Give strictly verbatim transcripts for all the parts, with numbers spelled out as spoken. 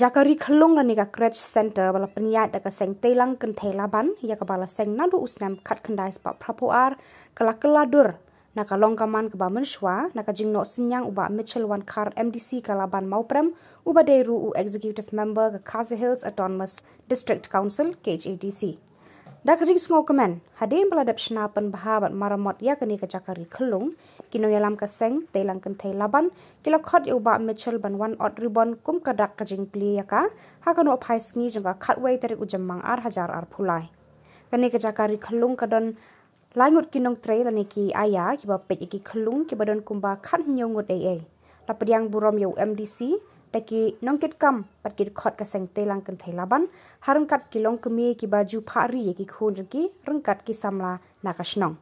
Jakari khlong la nika crash center bala panya ta ka seng telang kan thela ban ya ka bala seng na du usnam khat khandai spa phapho ar kala kala dur na ka long ka man ka ba man shwa na ka jingno sinyang uba Mitchell Wan Khar M D C kala ban maupram uba deru u executive member ka Khasi Hills Autonomous District Council K H A D C da ka jing sngo kaman hadem bala dapshna pan bahabat maramot ya ka nika Jakari khlong kino yalam ka seng telang kan thela ban kila khot uba Mitchell ban wan ot ribbon kum ka dak ka jing pli ya ka ha ka no phai sngi jong ka khatwai tarik u jammang ar hajar ar phulai ka nika Jakari khlong ka don Langut kinong tray la neki aya kiba peki khlung kiba don kumba khan nyongot ai ai la priang burom yo M D C taki nongket kam patkit khot ka seng telang kan thailaban harangkat kilong kemi kiba ju phari ki khun ki rangkat ki samla nakashnong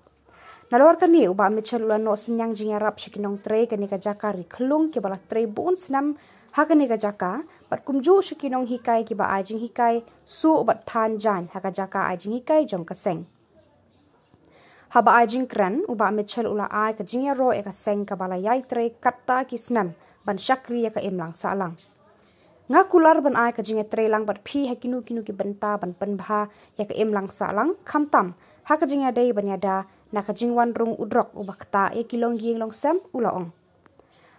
nalor kani uba Mitchell no sinyang jingarap shikinong tray kanika Jakari khlung kiba la tray bon snam hakaniga jaka pat kumju shikinong hikai kiba ajing hikai su bat than jan hakajaka ajing hikai jong ka seng Haba ajing kran uba Mitchell ula ai ka jingya ro e ka seng ka bala yai tre katta ki snam ban shakri ka emlang salang nga kular ban ai ka jingya tre lang bat phi ha kinu kinu ki banta ban panbha ya ka emlang salang khamtam ha ka jingya dei ban yada na ka jingwan rung udrok uba kta e kilong yeng long sam ula ong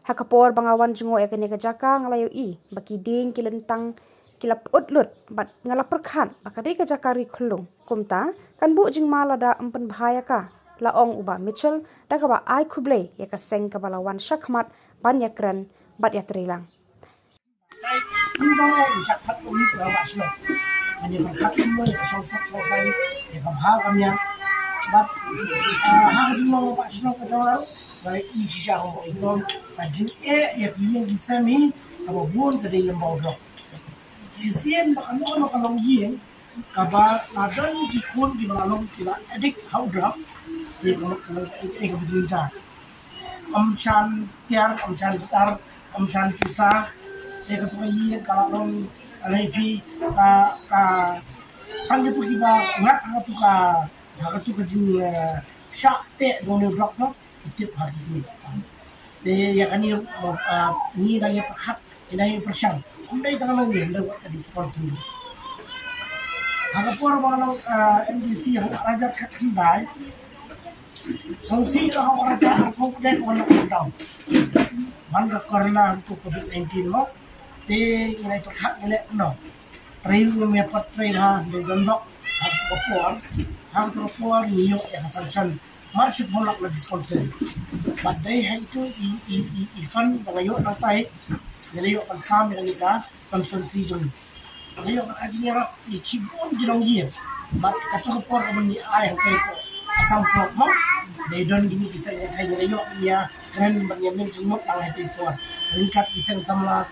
ha ka por bangawan jungo e ka ne ka jaka ngalayo I baki ding kilentang Kilap utlud bat ngalapar khan bakade ka Jakari khlung kumta kan bu jing malada ampan bahaya ka laong uba Mitchell dakaba ai khuble ya ka seng ka balawan shakmat ban yakran bat yatrilang Jisien bakal ono kalau yin kabar ladan dikun di malam sila edik haudram di kalau ego bidinja amchan tiar amchan tar amchan pisah ego pagi kalau long levi ka ka panggil pergi ba ngat hatu ka hatu ka jing sakte doni blok no tip hari ni de ya kan ni ni lagi perhat ini persian Umday tangalang yun daw at di portion. Hagapor mga M D C ang arajat katambay. Sangsi ako arajat ang kumplet wala ko daw. Mangga korna ang COVID nineteen mo. Di ngay pagkat nila no. Trail mo may patrail ha. Di gandok. Hagapor. Hagapor niyo ay kasansyan. Marship mo lang na disconsin. Baday hay ito i-i-i-i-i-fan ngayon ng tayo. Nalayo pag sa amin ka, pang sunsidon. Nalayo pag adinirap, ikibon ginong yun. Ba't katukapor ka man ni ay ang kayo kasamplok mo? Dahil doon ginikisa niya kayo nalayo niya, kanan ba niya mention mo, ang ay kayo. Ringkat isang samla,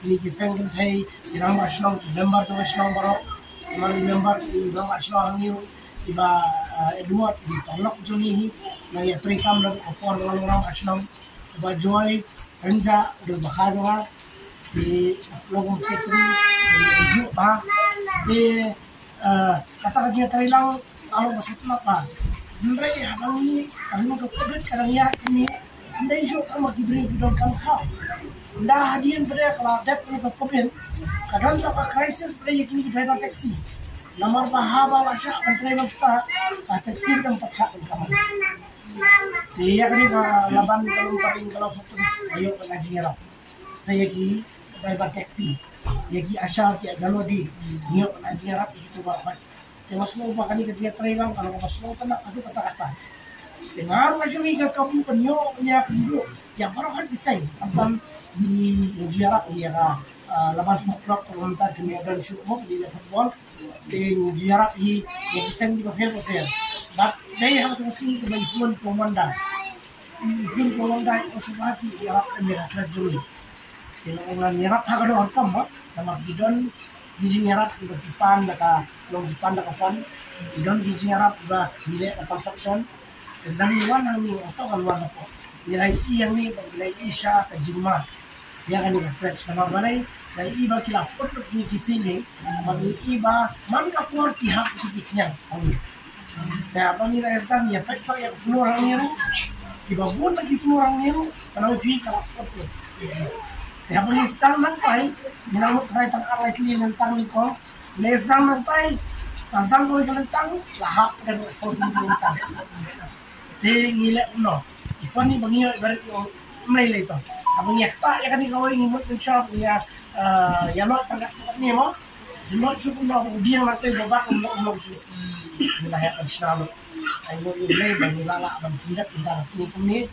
ginikisang gantay, ginang asyong, member to asyong barok, ginang member, ginang asyong niyo, iba edward, ginang junihi, nangyatrikam lang, kapor lang lang asyong, iba joy, Renja udah bahagia di logam setri di ba di kata kerja terilang kalau masuk apa mulai hari ini kalau keputus kadang ya ini anda isu kalau diberi bidang kampau anda hadirin beri kalau ada perlu keputus kadang suka krisis beri kini driver taksi nomor bahaba lacak driver kita taksi dan paksa kamu Iya kan ini laban kalau paling kalau satu ayo pengaji ngerap. Saya ki driver taksi, ya ki asal ki agalo di ayo pengaji ngerap itu bapak. Tewas mau makan ini ketika terang kalau pas mau kena aku kata-kata. Dengar macam ini kamu penyo punya dulu yang baru kan bisa abang di ngerap dia lah. Laban semprok pemerintah kemudian syukur di football di ngerap di yang bisa di hotel. But they have to see the human commander. Human commander also has to be up and get a jury. You know, when you're up, I don't come up. The Macedon using your up to the Japan, like a long Japan, like a fun. You don't using your up to the delay of construction. And then you want to know what I'm talking about. You like Ian, like Isha, and Jimma. You're going to reflect from our money. Like Iba Kila, put up Niki Singing, but Iba, Manka forty half to be young. Nah, apa ni rakyatkan ya? Faktor yang semua orang niru, di bawah pun lagi semua orang niru, kalau dia kalau betul, يقول لي سكان منطقي من المطرية تقرأت لي لنطان الكوز لي سكان منطقي أصدام قوي لنطان لحق كنو سكوز لنطان دي نيلة أنو يفاني بنيو إبارتي أمليلي تو أبن يختاق يغني قوي نموت نشاط يا يلوء تنقصت نيمو يلوء شوك أنو أبودين لنطي بباق أنو أمو شوك بلا هيا قرشنابو أيضا إلي بني لا لا أبن فيرك إنتا رسمي كمي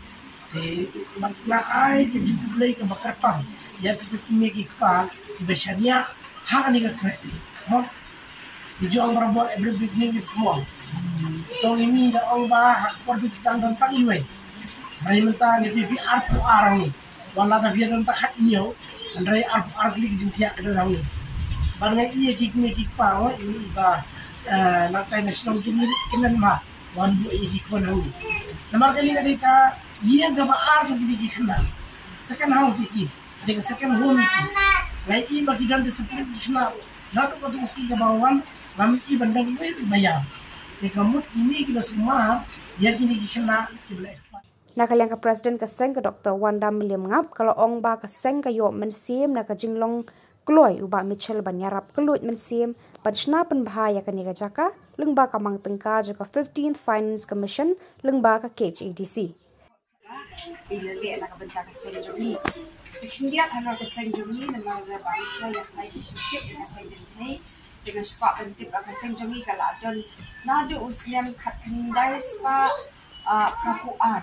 مكناعي تجيبلي كبكرتان يا تجيبني كيكبار بشرية هاني كرتي هم يجون بربو قبل بيجني بسمو توني مي لا أوبا حكور بيجستان تنتان يوي راي متان يبي في أرف أراني والله تبيه تنتان خديو راي أرف أرلي كجنتيا كدراني بعدين إيه تجيبني كيكبار هو إذا ناتاي نشلون جني كنن ما وان بو إيه كيكون هو نمر كلي كديكا dia gaba ardu bigi khnas second house bigi adega second home bigi lai i bagi dan disiplin khna lato ko to uski gaba wan ram i bandang boi bayam e kamut ini kilo semua ya kini khna kibla nakaleng ka president ka seng ka Doctor Wanda William ngap kalau ong ba ka seng ka yo mensim na ka jinglong kloi uba Mitchell banyarap kelut mensim pachna pan bahaya ka niga jaka lengba ka mangtengka jaka fifteenth Finance Commission lengba ka K H E D C إلى اللي أنا قبل ذاك السنة جوني، الحمديات هنا كسنة جوني لما ربع شوية خلايش شفت أنا سنة جوني، كنا شفاء بنتبقى كسنة جوني كالعدل نادو أسلم كتندايس با كقوان،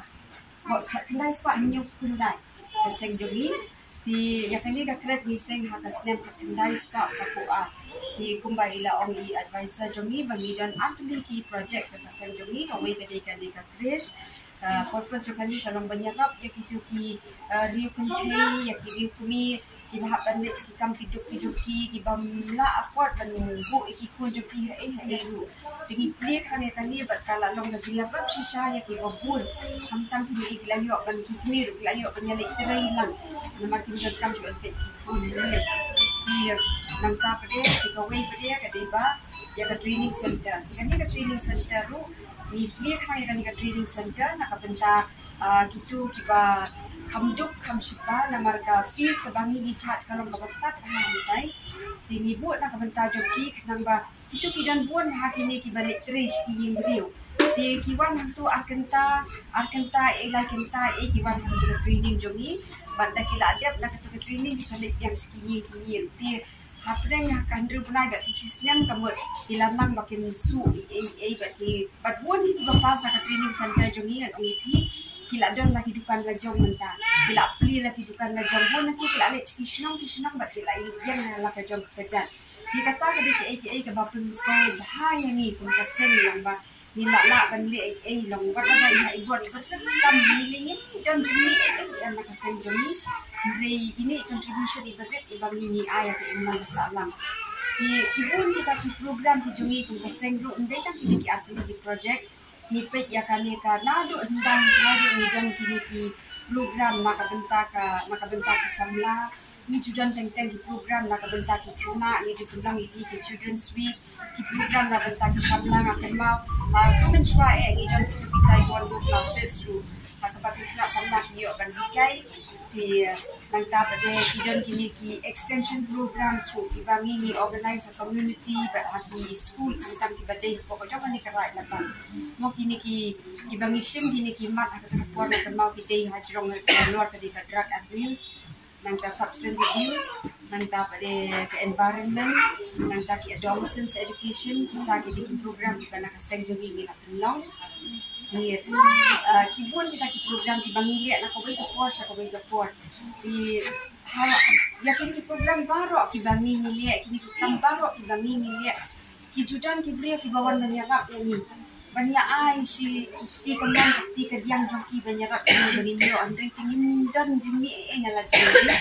كتندايس با نيو كنداي كسنة جوني في يكني كرت ميسين هكسلم كتندايس با كقوان في كمبا إلى أمي أدفايسر جوني بعدين أتلي كي بروجكت كسنة جوني كوي كدي كدي كريش Korpus sekali kalau banyak lap, ya kita ki riu kumi, ya kita riu kumi, kita hapan dek kita hidup hidup ki, kita mila akor dan bu ikut hidup ki eh eh lu. Jadi play kane kane berkala long jadi apa sisa ya kita bur, hamtam hidup ikhlayu akan kini ikhlayu akan nyalik terhilang. Nama kita hamtam jual peti pun hilang. Kita nangka berdeh, kita way berdeh kadeba, ya kita training center. Kane kita training center lu. Mihir kami kami training center nak benda gitu kita kamduk kamsuka nama mereka fees kebangi dicat kalau kita tak berhenti tinggi buat nak benda joki nambah itu kidan buat mahakini kita letteris kian beliau di kiwan hamtu arkenta arkenta elak arkenta eh kiwan hamtu training jomi benda kita ada nak kita training bisa let yang sekian kian dia Hapren akan ribunai bagi sisnian kamu ilaman makin su iai bagi berbuat ini berpas nak training santai jomi atau ini kila don lagi dukan lajong mentah kila pli lagi dukan lajong pun nanti kila leh kisnang kisnang bagi kila yang lagi jom kerja kita tahu dari iai kebab pensuai bahaya ni pun kesen yang bah ni nak nak beli iai long berada iai buat bertentang milingin don jomi yang nak kesen jomi Jadi ini contribution ibadat ibang ini ayat iman salam. Kibun kita di program dijungi kita sengro undai kan kita di arti di project ni pet ya kami karena do undang radio undang kini di program maka bentak maka bentak samla ni judan tentang di program maka bentak kuna ni di program ini di children's week di program maka bentak samla maka mau kamen cua eh ni don kita kita ikut classes lu maka bentak samla hiyo kan dikai Di mantap ada kidan kini ki extension program so kami ni organize a community bagi school tentang kibadai pokoknya kami kerai datang. Mau kini ki kami sim kini ki mat atau terpuan atau mau kita hajrong keluar dari drug abuse, nanti substance abuse, mantap ada ke environment, nanti ke adolescent education kita kini program di mana kasih jami kita penolong. Iya, kibun kita di program di Bangilia, nak kau bagi kepor, saya kau bagi kepor. Di, ya kini kita program baru di Bangilia, kini kita baru di Bangilia. Kijudan kibria kibawan menyerap ini, banyak air si kiti kemudian kiti kediang joki menyerap ini Bangilia. Andre tingin dan jemi engalat ini.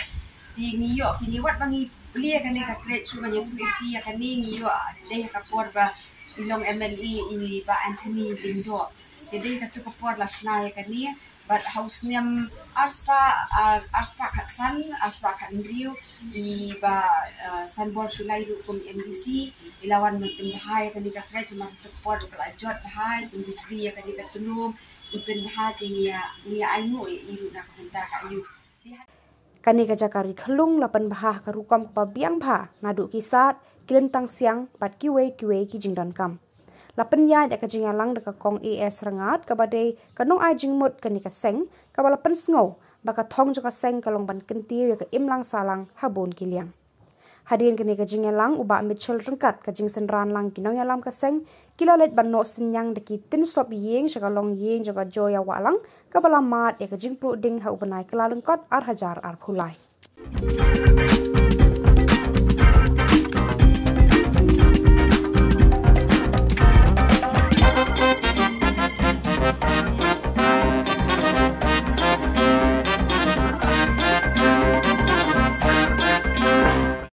Di Niyo kini wat Bangi beliau kene kakret cuma yang tu itu ya kene Niyo deh kepor bah ilong M L E bah Anthony Lindo. Jadi kita kepor lasna ya kini, but housenya arspa arspa katsan arspa katniu iba sanbor sulai hukum M D C ilawan menpenhai kini kita kerja cuma kepor pelajat bahai industri ya kini kita tenum ipenhai kini ya ni ayu iu nak hendak ayu. Kani kajakari khalung lapan bah karukam pabiang bah ngadu kisat kilentang siang pat kiwe kiwe ki jingdan kam. Lapan ya da kajingalang da kakong es rangat kabadai kanong ai jingmut kani ka seng kabalapan sngau baka thong joka seng kalong ban kentiwe ka imlang salang habon kiliang. Hadirin kani kajingalang uba mitchel rengkat kajing senran lang kinong yalam ka seng kilalet ban no senyang da ki tin sop yeng shakalong yeng joka joya walang kabalamat ya kajing pro ding ha ubanai kalalengkot ar hajar ar phulai.